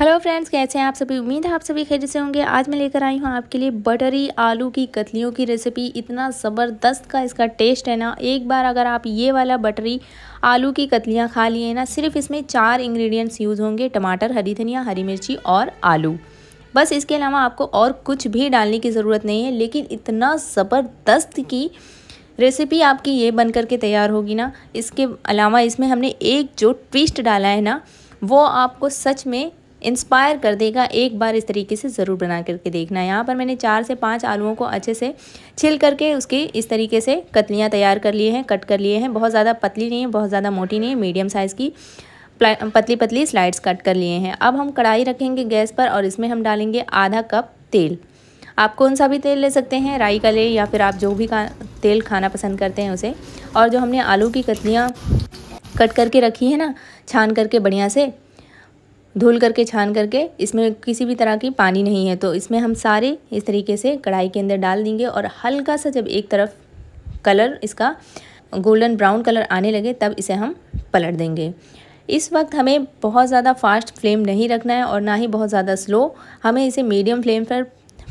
Hello friends, कैसे हैं आप सभी। उम्मीद है आप सभी खैरियत से होंगे। आज मैं लेकर आई हूँ आपके लिए बटरी आलू की कतलियों की रेसिपी। इतना ज़बरदस्त का इसका टेस्ट है ना, एक बार अगर आप ये वाला बटरी आलू की कतलियाँ खा लिए ना। सिर्फ इसमें 4 इंग्रेडिएंट्स यूज़ होंगे, टमाटर, हरी धनिया, हरी मिर्ची और आलू। बस इसके अलावा आपको और कुछ भी डालने की ज़रूरत नहीं है। लेकिन इतना ज़बरदस्त की रेसिपी आपकी ये बन करके तैयार होगी ना। इसके अलावा इसमें हमने एक जो ट्विस्ट डाला है ना, वो आपको सच में इंस्पायर कर देगा। एक बार इस तरीके से ज़रूर बना करके देखना। यहाँ पर मैंने 4 से 5 आलूओं को अच्छे से छिल करके उसके इस तरीके से कतलियाँ तैयार कर लिए हैं, कट कर लिए हैं। बहुत ज़्यादा पतली नहीं है, बहुत ज़्यादा मोटी नहीं है, मीडियम साइज़ की पतली पतली स्लाइड्स कट कर लिए हैं। अब हम कढ़ाई रखेंगे गैस पर और इसमें हम डालेंगे आधा कप तेल। आप कौन सा भी तेल ले सकते हैं, राई का ले या फिर आप जो भी तेल खाना पसंद करते हैं उसे। और जो हमने आलू की कतलियाँ कट करके रखी है ना, छान करके बढ़िया से धुल करके छान करके, इसमें किसी भी तरह की पानी नहीं है, तो इसमें हम सारे इस तरीके से कढ़ाई के अंदर डाल देंगे। और हल्का सा जब एक तरफ कलर इसका गोल्डन ब्राउन कलर आने लगे, तब इसे हम पलट देंगे। इस वक्त हमें बहुत ज़्यादा फास्ट फ्लेम नहीं रखना है और ना ही बहुत ज़्यादा स्लो। हमें इसे मीडियम फ्लेम पर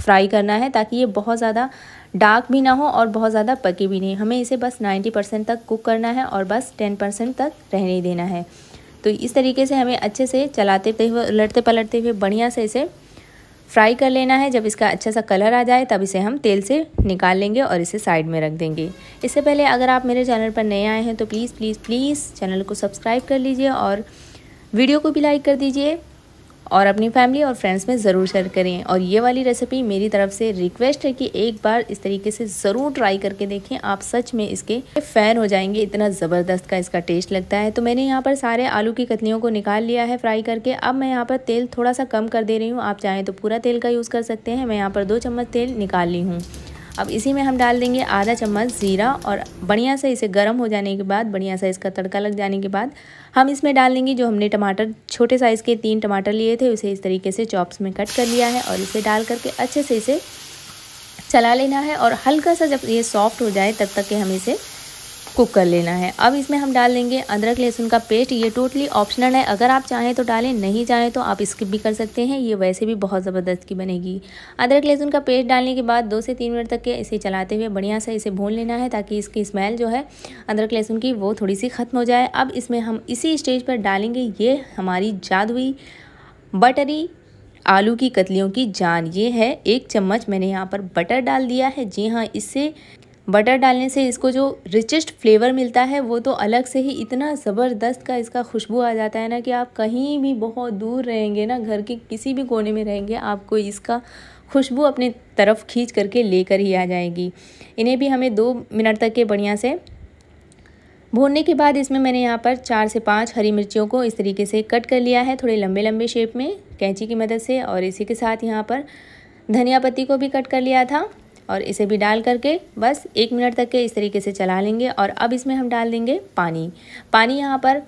फ्राई करना है, ताकि ये बहुत ज़्यादा डार्क भी ना हो और बहुत ज़्यादा पकी भी नहीं। हमें इसे बस 90% तक कुक करना है और बस 10% तक रहने देना है। तो इस तरीके से हमें अच्छे से चलाते हुए, उलटते पलटते हुए बढ़िया से इसे फ्राई कर लेना है। जब इसका अच्छा सा कलर आ जाए, तब इसे हम तेल से निकाल लेंगे और इसे साइड में रख देंगे। इससे पहले अगर आप मेरे चैनल पर नए आए हैं तो प्लीज़ प्लीज़ प्लीज़ चैनल को सब्सक्राइब कर लीजिए और वीडियो को भी लाइक कर दीजिए और अपनी फैमिली और फ्रेंड्स में ज़रूर शेयर करें। और ये वाली रेसिपी मेरी तरफ से रिक्वेस्ट है कि एक बार इस तरीके से ज़रूर ट्राई करके देखें। आप सच में इसके फ़ैन हो जाएंगे, इतना ज़बरदस्त का इसका टेस्ट लगता है। तो मैंने यहाँ पर सारे आलू की कतलियों को निकाल लिया है फ्राई करके। अब मैं यहाँ पर तेल थोड़ा सा कम कर दे रही हूँ, आप चाहें तो पूरा तेल का यूज़ कर सकते हैं। मैं यहाँ पर 2 चम्मच तेल निकाल ली हूँ। अब इसी में हम डाल देंगे आधा चम्मच ज़ीरा और बढ़िया से इसे गर्म हो जाने के बाद, बढ़िया सा इसका तड़का लग जाने के बाद, हम इसमें डाल देंगे जो हमने टमाटर छोटे साइज़ के 3 टमाटर लिए थे, उसे इस तरीके से चॉप्स में कट कर लिया है। और इसे डाल करके अच्छे से इसे चला लेना है और हल्का सा जब ये सॉफ्ट हो जाए, तब तक के हमें इसे कुक कर लेना है। अब इसमें हम डाल देंगे अदरक लहसुन का पेस्ट। ये टोटली ऑप्शनल है, अगर आप चाहें तो डालें, नहीं चाहें तो आप स्किप भी कर सकते हैं। ये वैसे भी बहुत ज़बरदस्त की बनेगी। अदरक लहसुन का पेस्ट डालने के बाद 2 से 3 मिनट तक के इसे चलाते हुए बढ़िया से इसे भून लेना है, ताकि इसकी स्मेल जो है अदरक लहसुन की, वो थोड़ी सी ख़त्म हो जाए। अब इसमें हम इसी स्टेज पर डालेंगे ये हमारी जादुई बटरी आलू की कतलियों की जान। ये है 1 चम्मच मैंने यहाँ पर बटर डाल दिया है। जी हाँ, इससे बटर डालने से इसको जो रिचेस्ट फ्लेवर मिलता है, वो तो अलग से ही इतना ज़बरदस्त का इसका खुशबू आ जाता है ना, कि आप कहीं भी बहुत दूर रहेंगे ना, घर के किसी भी कोने में रहेंगे, आपको इसका खुशबू अपने तरफ खींच करके लेकर ही आ जाएगी। इन्हें भी हमें 2 मिनट तक के बढ़िया से भूनने के बाद इसमें मैंने यहाँ पर 4 से 5 हरी मिर्चियों को इस तरीके से कट कर लिया है, थोड़े लंबे लंबे शेप में कैंची की मदद से। और इसी के साथ यहाँ पर धनिया पत्ती को भी कट कर लिया था और इसे भी डाल करके बस 1 मिनट तक के इस तरीके से चला लेंगे। और अब इसमें हम डाल देंगे पानी। पानी यहाँ पर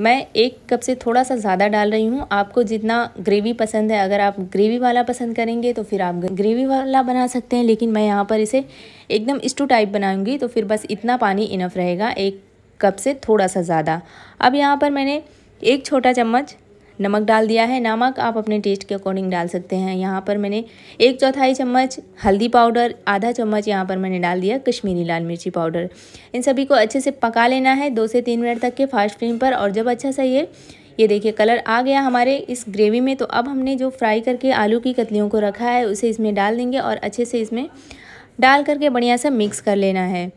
मैं 1 कप से थोड़ा सा ज़्यादा डाल रही हूँ। आपको जितना ग्रेवी पसंद है, अगर आप ग्रेवी वाला पसंद करेंगे तो फिर आप ग्रेवी वाला बना सकते हैं, लेकिन मैं यहाँ पर इसे एकदम स्टू टाइप बनाऊँगी, तो फिर बस इतना पानी इनफ रहेगा, 1 कप से थोड़ा सा ज़्यादा। अब यहाँ पर मैंने 1 छोटा चम्मच नमक डाल दिया है। नमक आप अपने टेस्ट के अकॉर्डिंग डाल सकते हैं। यहाँ पर मैंने 1/4 चम्मच हल्दी पाउडर, आधा चम्मच यहाँ पर मैंने डाल दिया कश्मीरी लाल मिर्ची पाउडर। इन सभी को अच्छे से पका लेना है 2 से 3 मिनट तक के फास्ट फ्लेम पर। और जब अच्छा सा ये देखिए कलर आ गया हमारे इस ग्रेवी में, तो अब हमने जो फ्राई करके आलू की कतलियों को रखा है, उसे इसमें डाल देंगे और अच्छे से इसमें डाल करके बढ़िया सा मिक्स कर लेना है।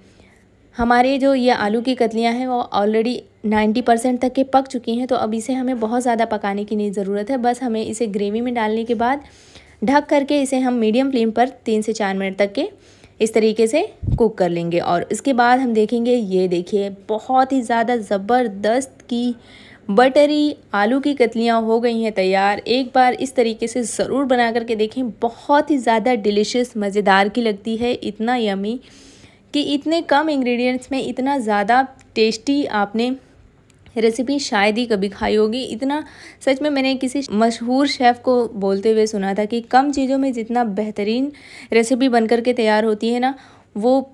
हमारे जो ये आलू की कतलियाँ हैं, वो ऑलरेडी 90% तक के पक चुकी हैं, तो अब इसे हमें बहुत ज़्यादा पकाने की नहीं ज़रूरत है। बस हमें इसे ग्रेवी में डालने के बाद ढक करके इसे हम मीडियम फ्लेम पर 3 से 4 मिनट तक के इस तरीके से कुक कर लेंगे। और इसके बाद हम देखेंगे, ये देखिए बहुत ही ज़्यादा ज़बरदस्त की बटरी आलू की कतलियाँ हो गई हैं तैयार। एक बार इस तरीके से ज़रूर बना करके देखें, बहुत ही ज़्यादा डिलीशियस, मज़ेदार की लगती है। इतना यमी कि इतने कम इंग्रेडिएंट्स में इतना ज़्यादा टेस्टी आपने रेसिपी शायद ही कभी खाई होगी। इतना सच में मैंने किसी मशहूर शेफ़ को बोलते हुए सुना था कि कम चीज़ों में जितना बेहतरीन रेसिपी बन करके तैयार होती है ना, वो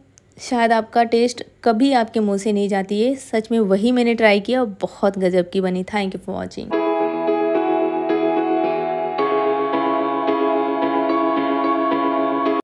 शायद आपका टेस्ट कभी आपके मुंह से नहीं जाती है। सच में वही मैंने ट्राई किया और बहुत गजब की बनी। Thank you for watching.